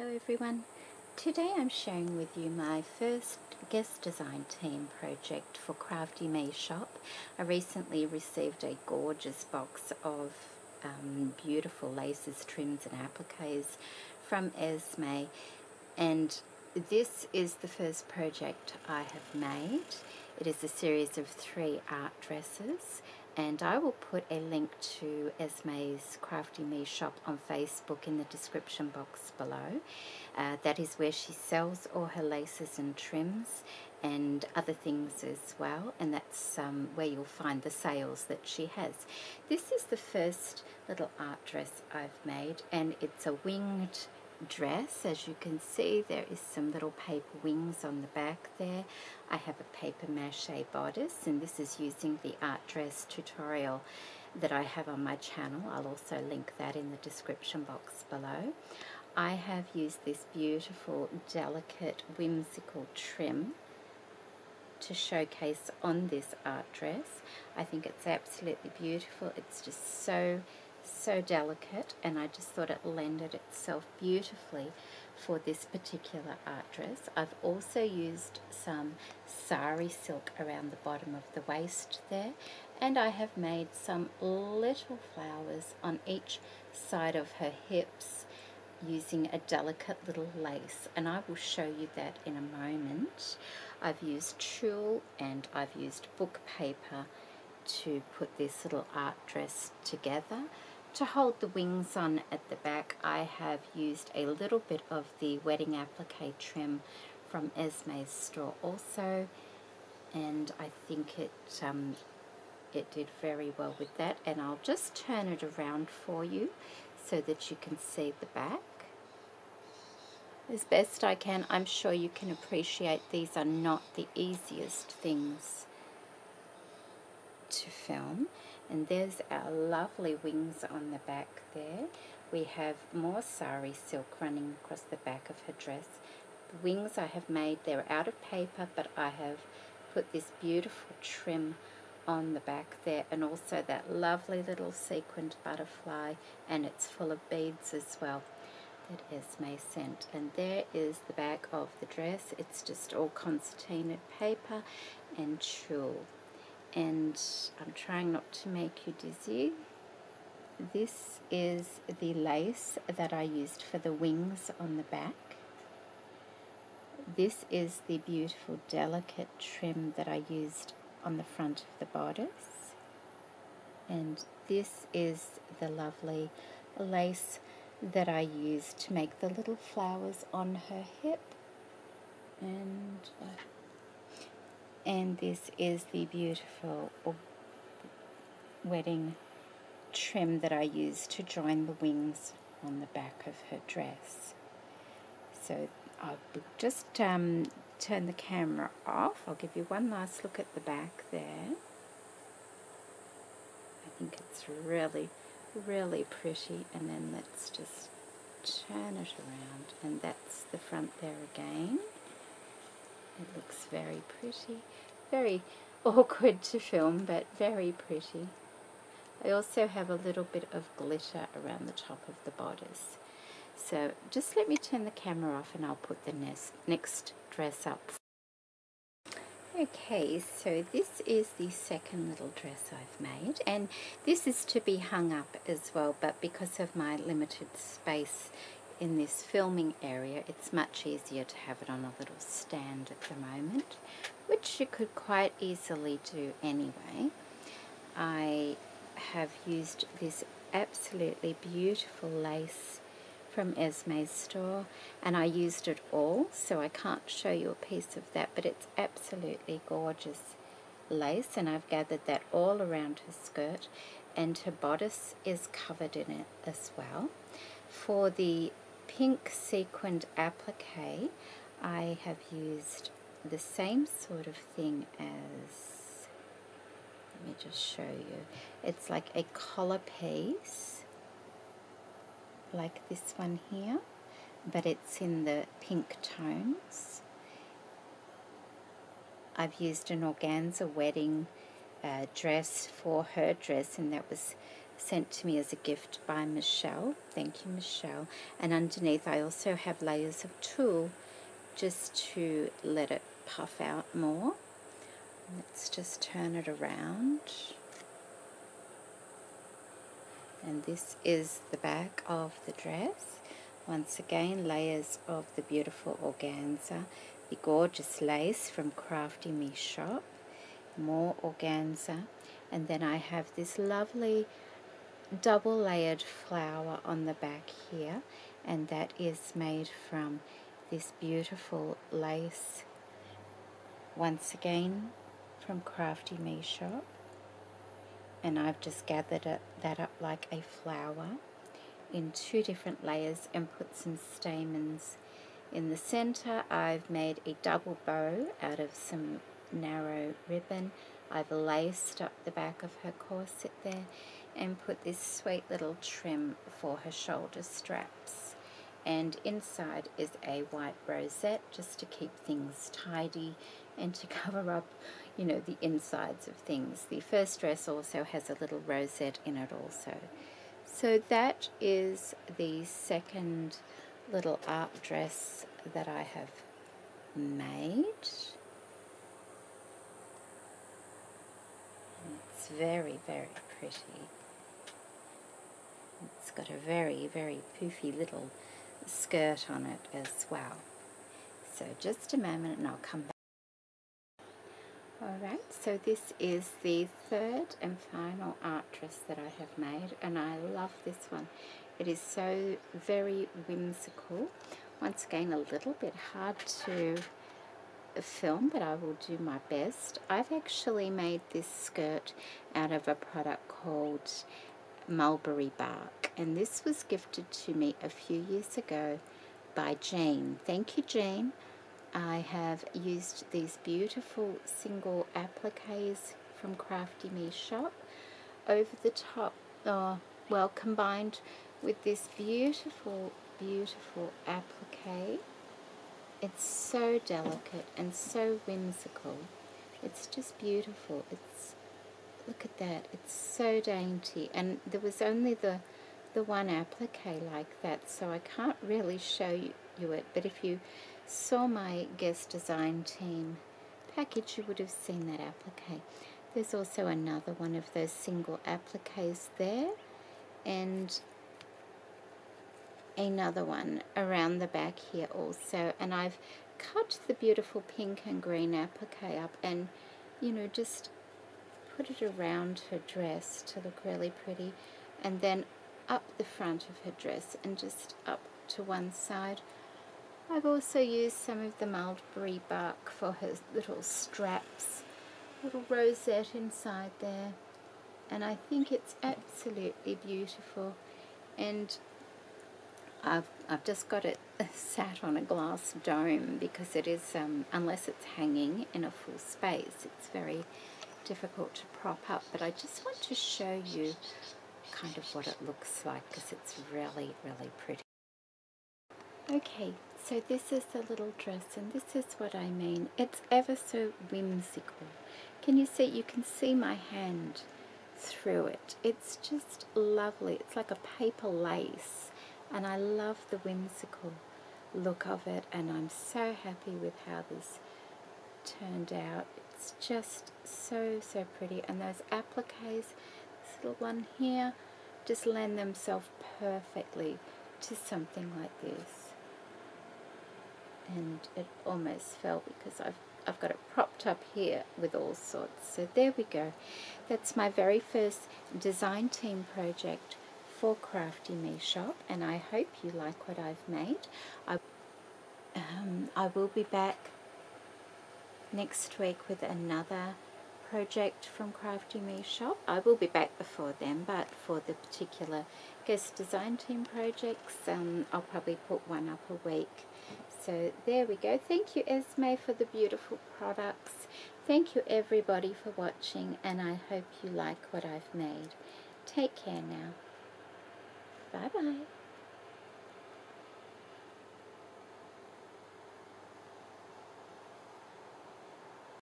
Hello everyone, today I'm sharing with you my first guest design team project for Crafty Me Shop. I recently received a gorgeous box of beautiful laces, trims and appliques from Esme, and this is the first project I have made. It is a series of 3 art dresses, and I will put a link to Esme's Crafty Me Shop on Facebook in the description box below. That is where she sells all her laces and trims and other things as well, and that's where you'll find the sales that she has. This is the first little art dress I've made, and it's a winged dress. As you can see, there is some little paper wings on the back there. I have a paper mache bodice, and this is using the art dress tutorial that I have on my channel. I'll also link that in the description box below. I have used this beautiful, delicate, whimsical trim to showcase on this art dress. I think it's absolutely beautiful. It's just so delicate, and I just thought it lended itself beautifully for this particular art dress. I've also used some sari silk around the bottom of the waist there, and I have made some little flowers on each side of her hips using a delicate little lace, and I will show you that in a moment. I've used tulle and I've used book paper to put this little art dress together. To hold the wings on at the back, I have used a little bit of the wedding applique trim from Esme's store also, and I think it did very well with that. And I'll just turn it around for you so that you can see the back as best I can. I'm sure you can appreciate these are not the easiest things to film. And there's our lovely wings on the back there. We have more sari silk running across the back of her dress. The wings I have made, they're out of paper, but I have put this beautiful trim on the back there, and also that lovely little sequined butterfly, and it's full of beads as well that Esme sent. And there is the back of the dress. It's just all concertina paper and tulle. And I'm trying not to make you dizzy. This is the lace that I used for the wings on the back. This is the beautiful delicate trim that I used on the front of the bodice. And this is the lovely lace that I used to make the little flowers on her hip. And this is the beautiful wedding trim that I used to join the wings on the back of her dress. So I'll just turn the camera off. I'll give you one last look at the back there. I think it's really pretty. And then let's just turn it around, and that's the front there again. It looks very pretty, very awkward to film, but very pretty. I also have a little bit of glitter around the top of the bodice. So just let me turn the camera off and I'll put the next dress up. Okay, so this is the second little dress I've made, and this is to be hung up as well, but because of my limited space in this filming area, it's much easier to have it on a little stand at the moment, which you could quite easily do anyway. I have used this absolutely beautiful lace from Esme's store, and I used it all, so I can't show you a piece of that, but it's absolutely gorgeous lace, and I've gathered that all around her skirt, and her bodice is covered in it as well. For the pink sequined applique, I have used the same sort of thing as, let me just show you, it's like a collar piece, like this one here, but it's in the pink tones. I've used an organza wedding dress for her dress, and that was sent to me as a gift by Michelle. Thank you, Michelle. And underneath I also have layers of tulle just to let it puff out more. Let's just turn it around. And this is the back of the dress. Once again, layers of the beautiful organza, the gorgeous lace from Crafty Me Shop, more organza, and then I have this lovely double layered flower on the back here, and that is made from this beautiful lace, once again from Crafty Me Shop, and I've just gathered that up like a flower in two different layers and put some stamens in the center. I've made a double bow out of some narrow ribbon. I've laced up the back of her corset there and put this sweet little trim for her shoulder straps, and inside is a white rosette just to keep things tidy and to cover up, you know, the insides of things. The first dress also has a little rosette in it also. So that is the second little art dress that I have made. It's very, very pretty. It's got a very, very poofy little skirt on it as well. So just a moment and I'll come back. Alright, so this is the third and final art dress that I have made, and I love this one. It is so very whimsical. Once again, a little bit hard to film, but I will do my best. I've actually made this skirt out of a product called mulberry bark, and this was gifted to me a few years ago by Jane. Thank you, Jane. I have used these beautiful single appliques from Crafty Me Shop over the top, well, combined with this beautiful, beautiful applique. It's so delicate and so whimsical. It's just beautiful. It's, look at that, it's so dainty. And there was only the one applique like that, so I can't really show you it, but if you saw my guest design team package, you would have seen that applique. There's also another one of those single appliques there, and another one around the back here also, and I've cut the beautiful pink and green applique up and, you know, just put it around her dress to look really pretty, and then up the front of her dress and just up to one side. I've also used some of the mulberry bark for her little straps, little rosette inside there, and I think it's absolutely beautiful. And I've just got it sat on a glass dome because it is, unless it's hanging in a full space, it's very difficult to prop up, but I just want to show you kind of what it looks like because it's really, really pretty. Okay, so this is the little dress, and this is what I mean. It's ever so whimsical. Can you see? You can see my hand through it. It's just lovely. It's like a paper lace, and I love the whimsical look of it, and I'm so happy with how this turned out. It's just so, so pretty, and those appliques, this little one here, just lend themselves perfectly to something like this. And it almost fell because I've got it propped up here with all sorts. So there we go. That's my very first design team project for Crafty Me Shop, and I hope you like what I've made. I will be back next week with another project from Crafty Me Shop. I will be back before then, but for the particular guest design team projects, I'll probably put one up a week. So there we go. Thank you, Esme, for the beautiful products. Thank you, everybody, for watching, and I hope you like what I've made. Take care now. Bye-bye.